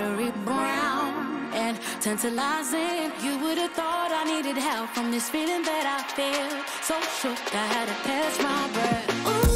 watery brown and tantalizing. You would have thought I needed help from this feeling that I feel. So shook, I had to catch my breath. Ooh.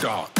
dark.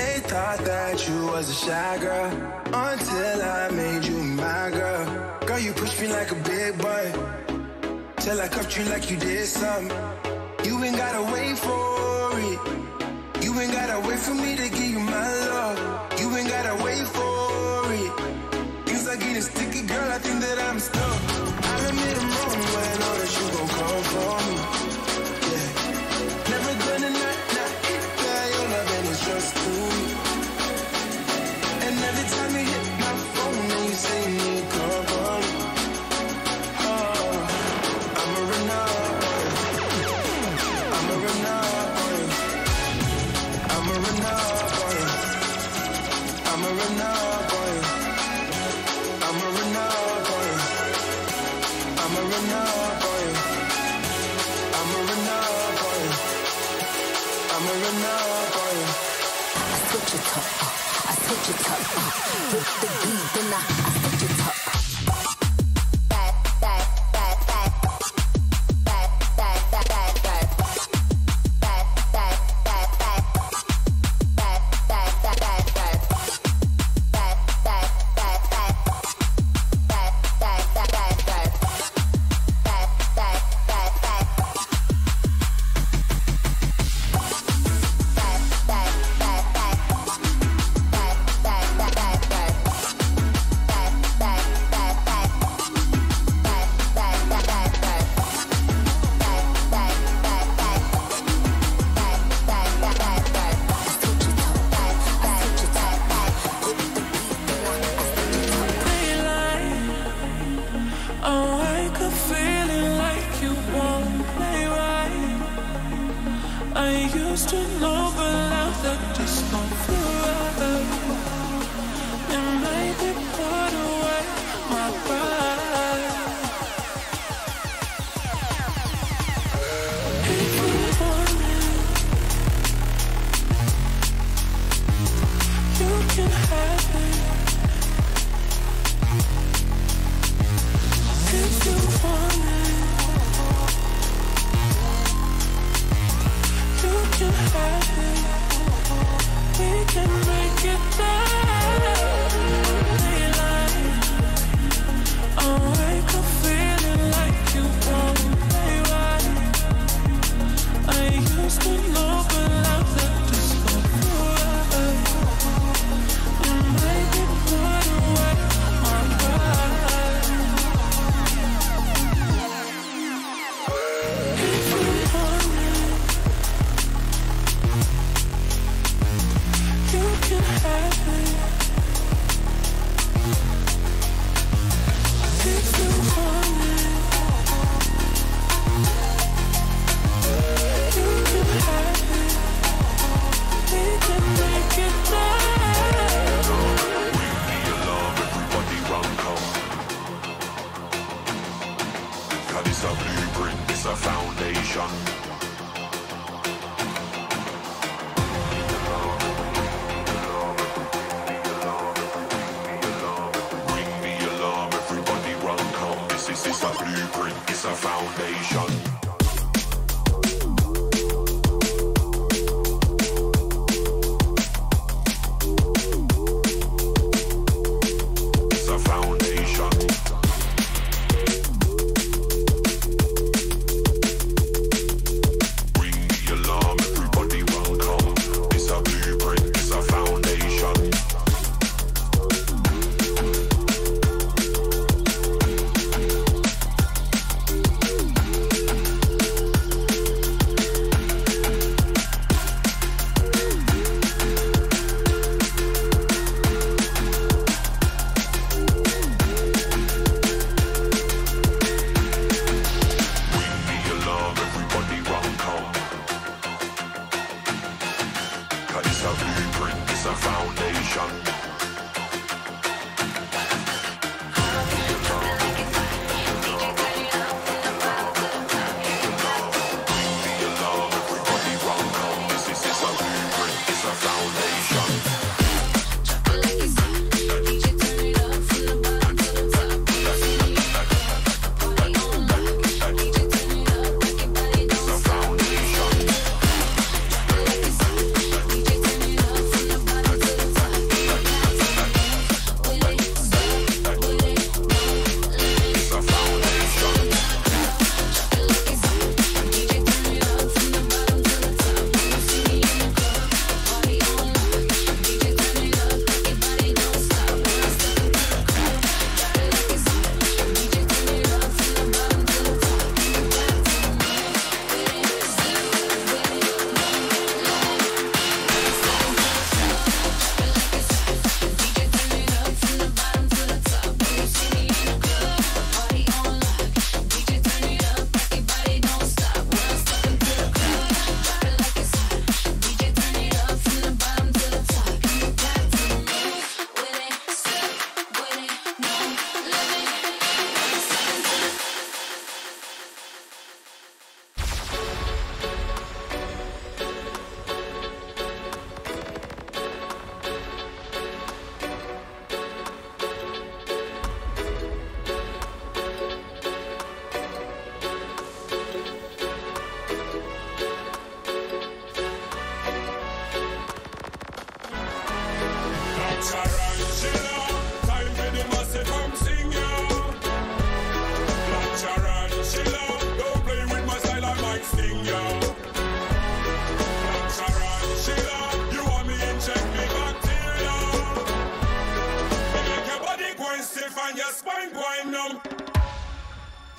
They thought that you was a shy girl until I made you my girl. Girl, you pushed me like a big boy till I cuffed you like you did something. You ain't gotta wait for it. You ain't gotta wait for me to give you my love. You ain't gotta wait for it. Things are getting sticky, girl, I think that I'm stuck. I'll admit I'm wrong, but I know that you gon' come for me. Yeah, never gonna not hit that. Your love and it's just cool. And every time you hit my phone and you say you need cover, oh, I'm a Renault.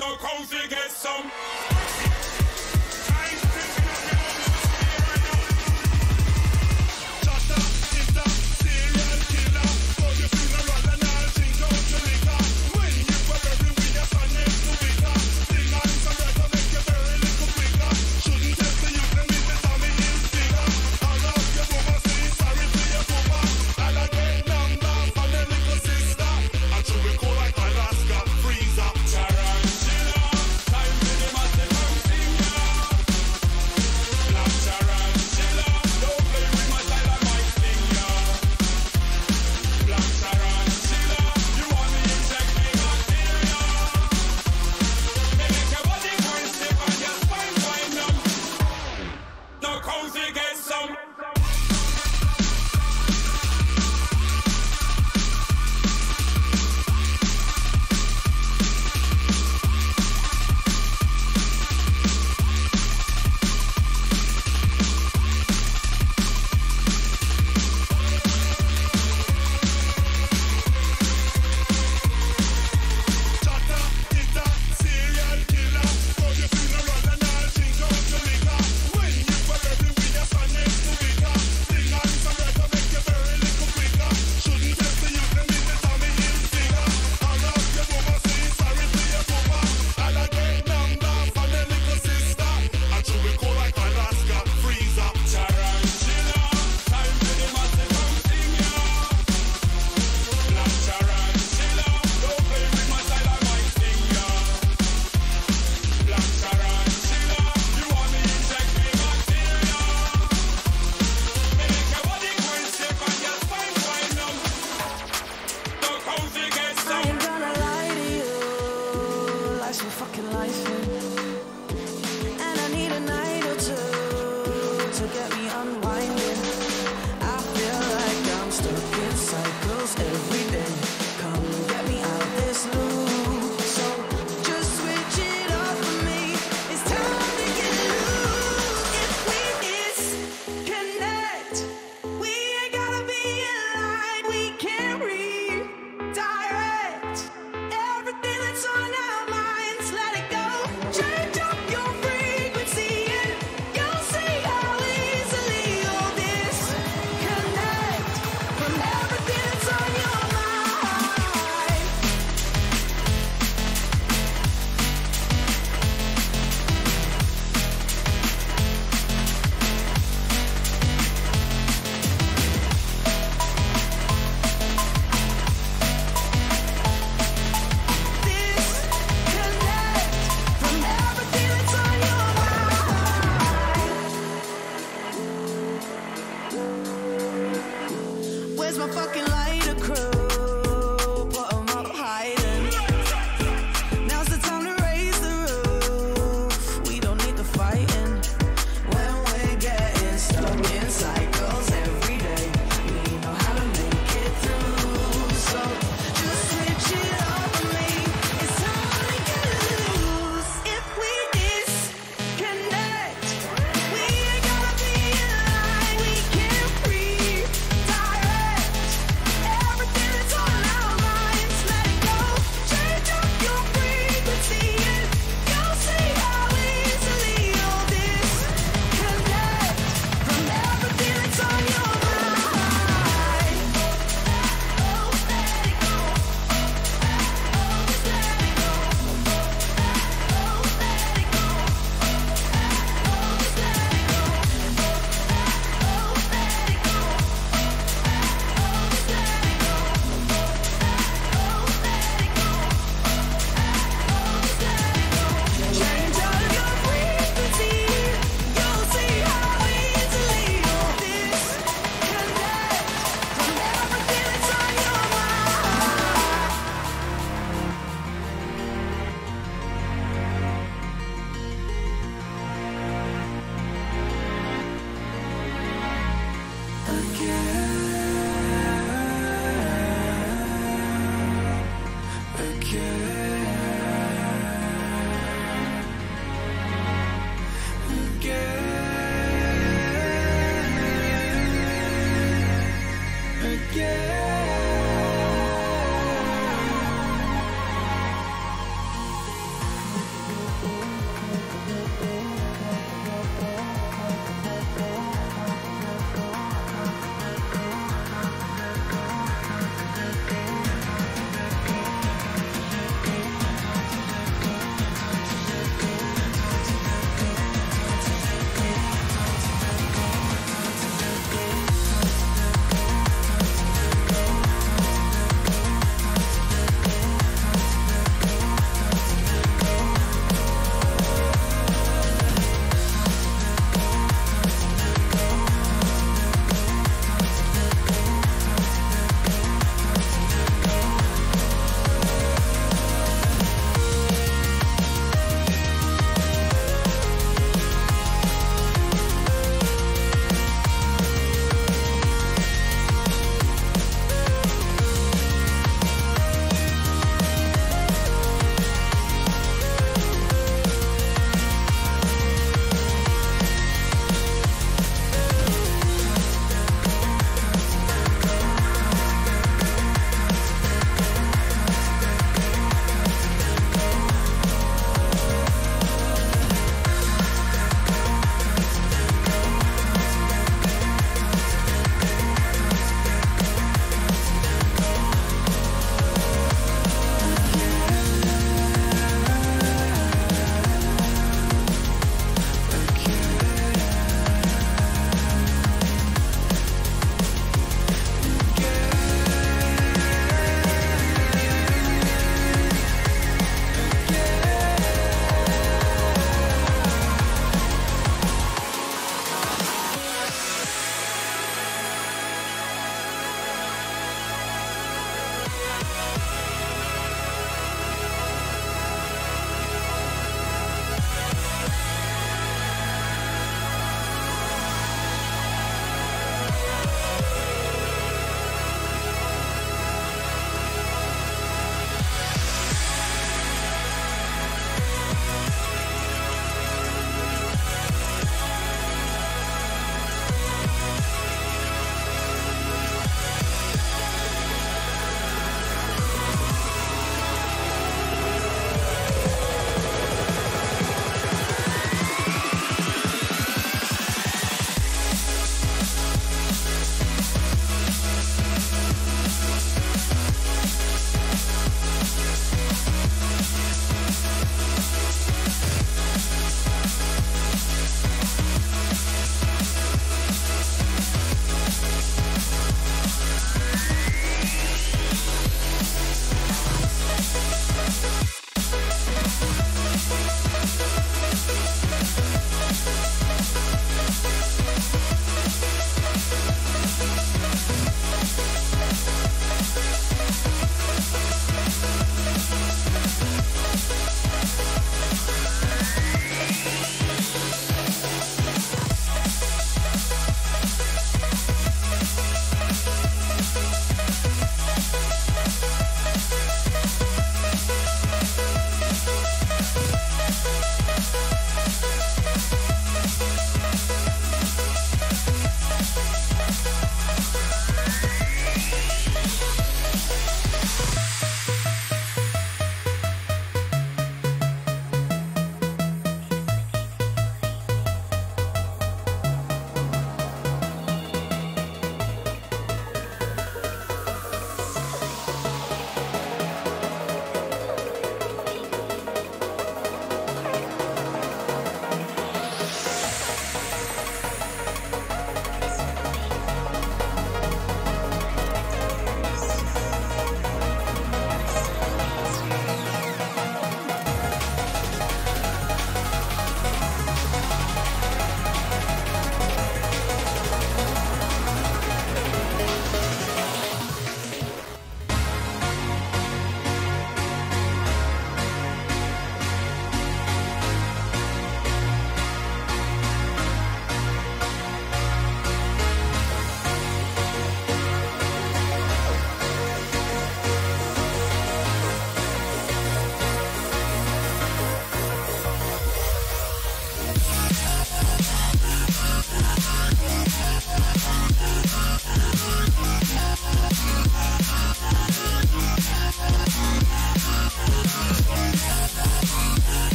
Now come to get some.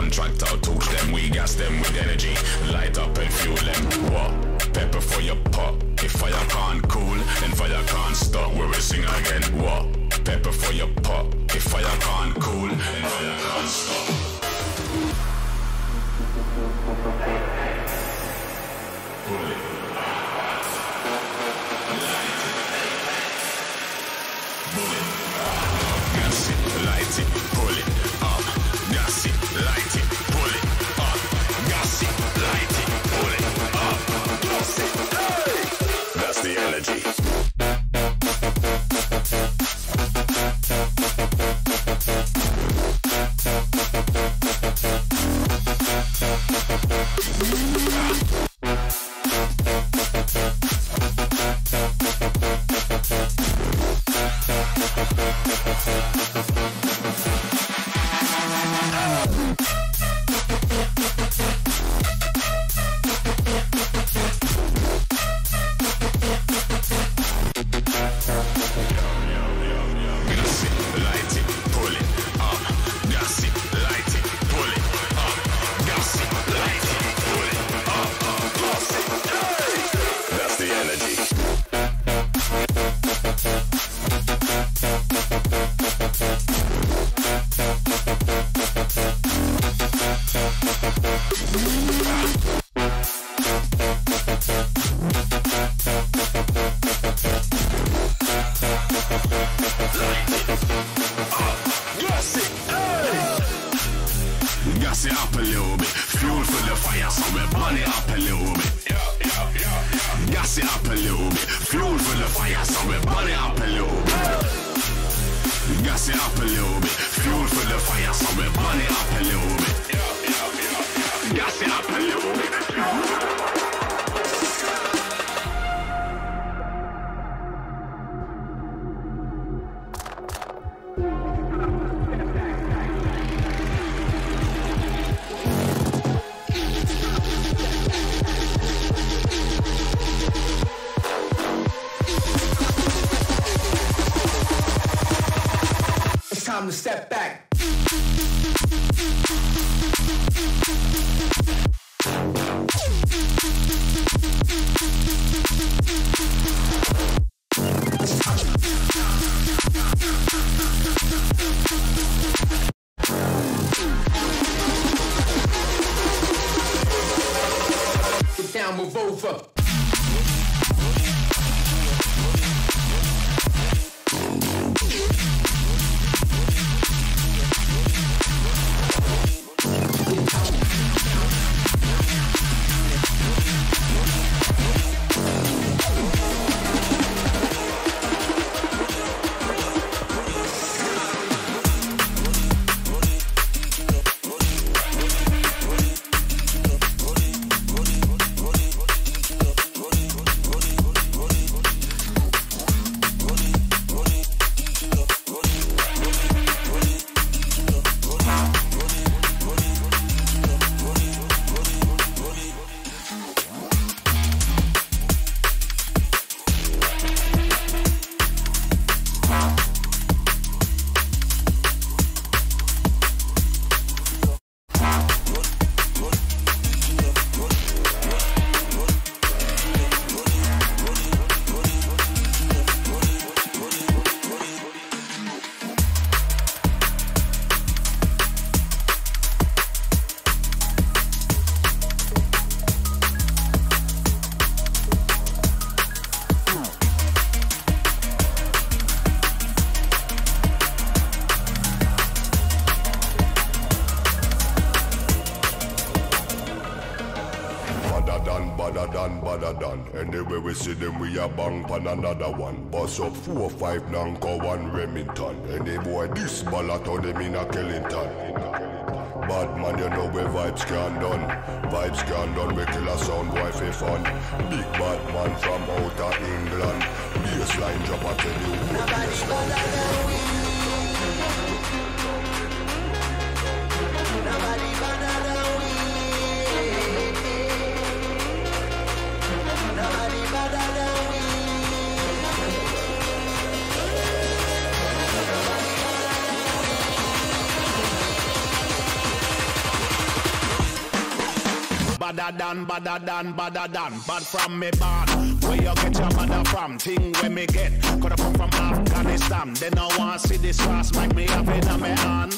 contractor, torch them, we gas them with energy, light up and fuel them. What? Pepper for your pot. If fire can't cool, then fire can't stop. We will sing again. What? Pepper for your pot. If fire can't cool, then fire can't stop. Light it, pull it up, gas it, light it, pull it up, gas it, light it, pull it up, gas it, hey! That's the energy. Step back. Get down, move over. Anyway, we see them, we a bang pan another one. Bust up 4 or 5 Nanko and Remington. Any boy, this ballot on them in a Killington. Bad man, you know we vibes can done. Vibes can done, we kill a sound, wifey fun. Big bad man from out of England. Baseline drop, I tell you. Nobody better than we. Nobody better than we. Nobody better than we. Nobody better than we. badder than. Bad from me bad. Where you get your badder from? Thing where me get. Coulda come from Afghanistan. They no want see this fast like me have it on me hand.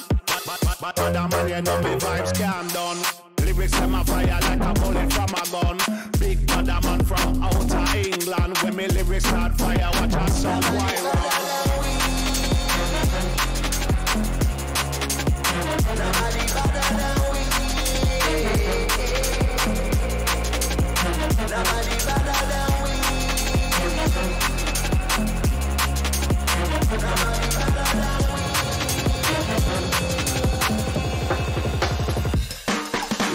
Bad man, you know me vibes can't done. Lyrics them a fire like a bullet from a gun. Big badder man from outer England. When me lyrics start fire, watch a sun wild round. Nobody better than we. Nobody better than we.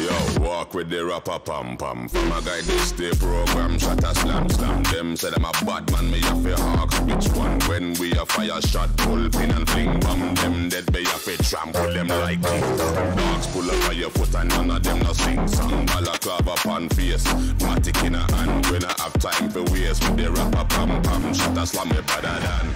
Yo, walk with the rapper pam pam. From a guy this day program, shot a slam slam. Them say them a bad man, me have a hawk. Which one? When we a fire shot, pull pin and fling bomb. Them dead be have a trample them like dogs. Pull up on your foot and none of them no sing song. Balaclava upon face, matic in a hand. We not have time for waste with the rapper pam pam. Shot a slam me better than.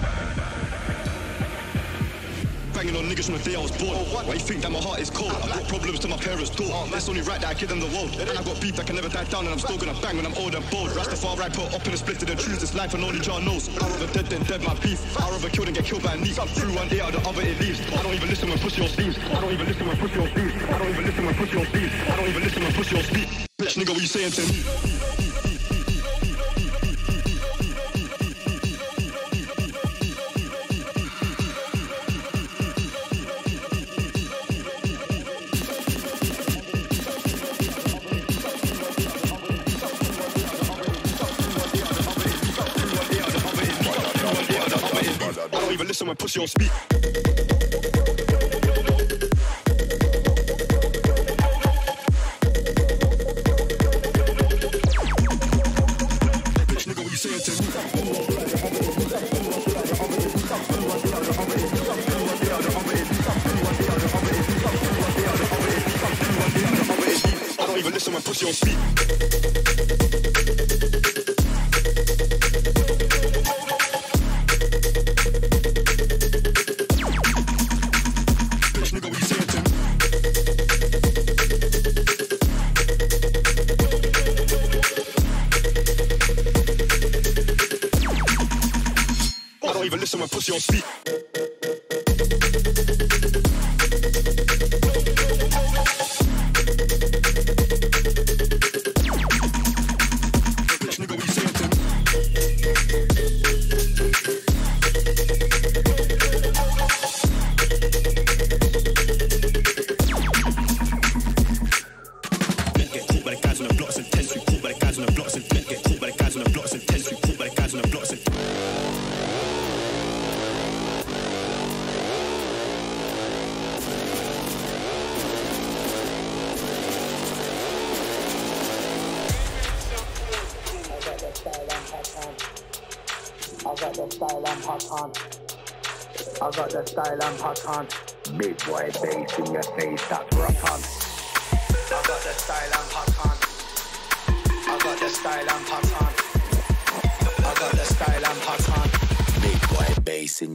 Banging on niggas from the day I was born. Oh, why you think that my heart is cold? I brought problems to my parents' door. Oh, it's only right that I give them the world. And I got beef that can never die down, and I'm still gonna bang when I'm old and bold. Rastafari put up in a split and choose this life and only Jah knows. I'd rather dead than dead my beef. I'd rather kill than get killed by a niece. I'm through one ear out of the other it leaves. I don't even listen when pussy or sleeves. I don't even listen when pussy or sleeves. I don't even listen when pussy or sleeves. I don't even listen when pussy or sleeves. Bitch nigga, what you saying to me? Even listen when pussy on speak. Bitch, nigga, what you saying to me? I don't even listen when pussy on speak. Listen when pussy on speak. Big boy bass in your face, that's rock on. I got the style and pack on. I got the style and pack on. I got the style and pack on. Big boy bass in your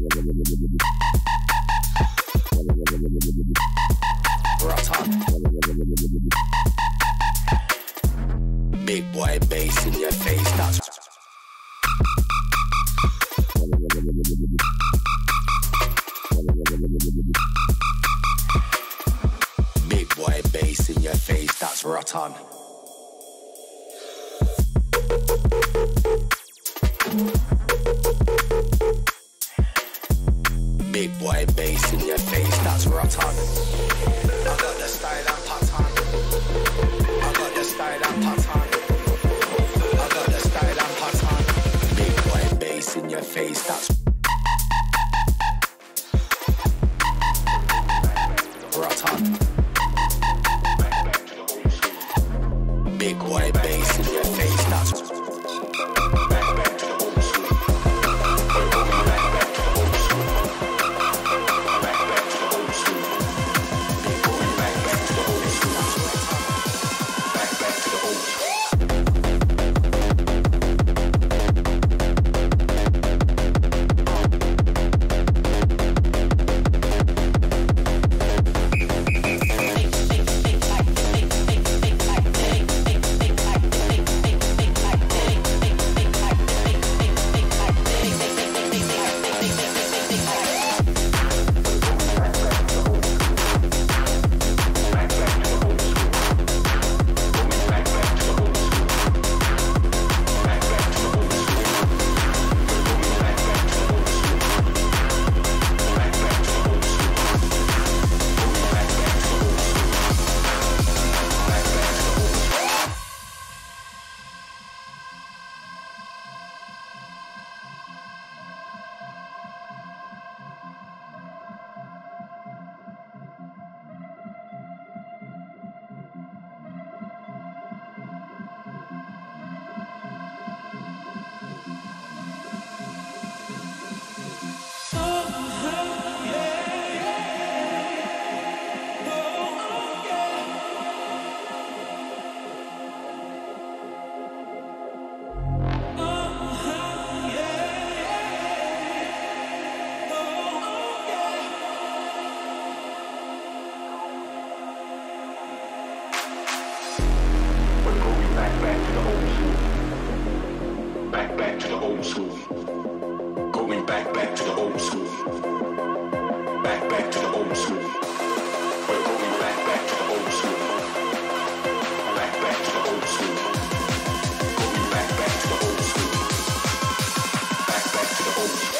rock on. Big boy bass in your face, that's rock on. Rot on. Big boy bass in your face, that's rot on. I got the style and pattern. I got the style and pattern. I got the style and pattern. Big boy bass in your face, that's rot on. Big white bass in your face, that's back back to the old school. old school. Going back to the old school. Back to the old school. We're going back to the old school. Back to the old school. Going back to the old school. Back to the old school.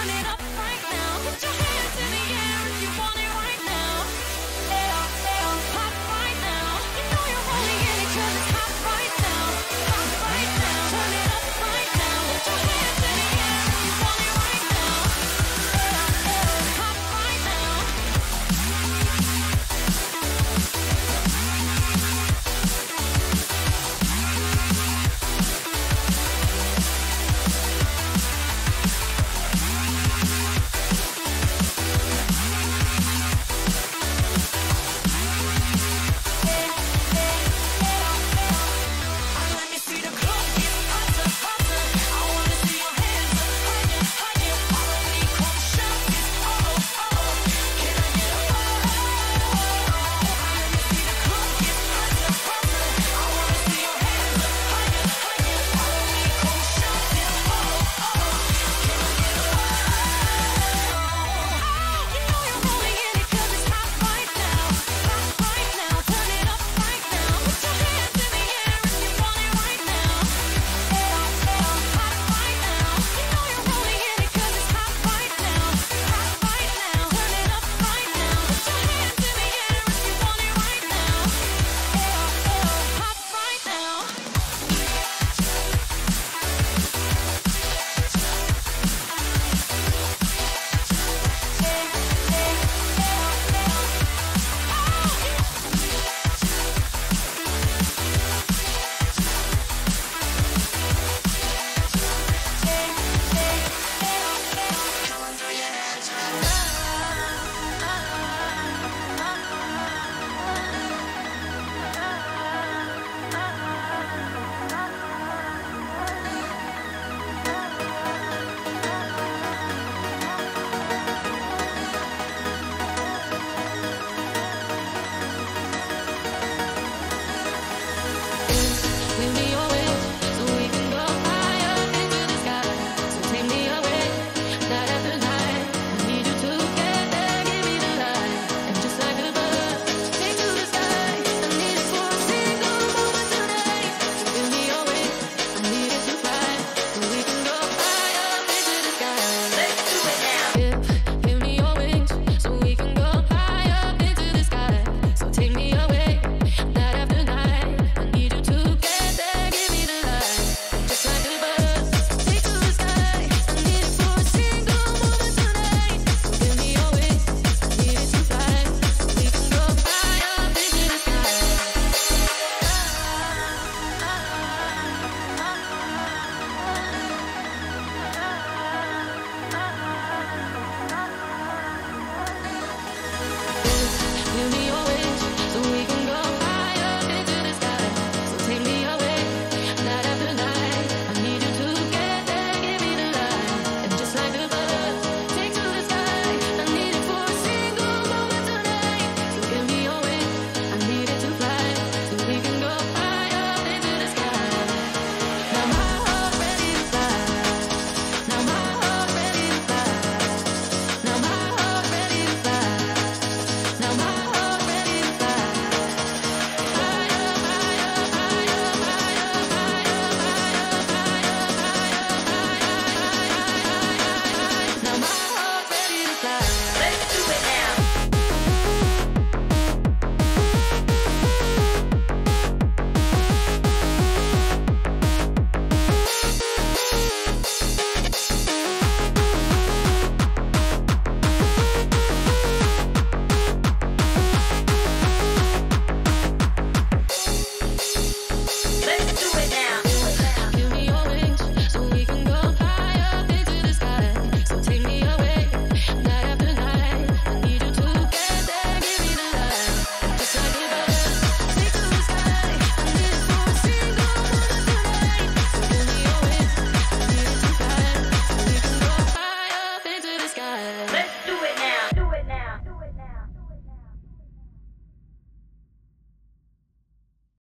Turn it up.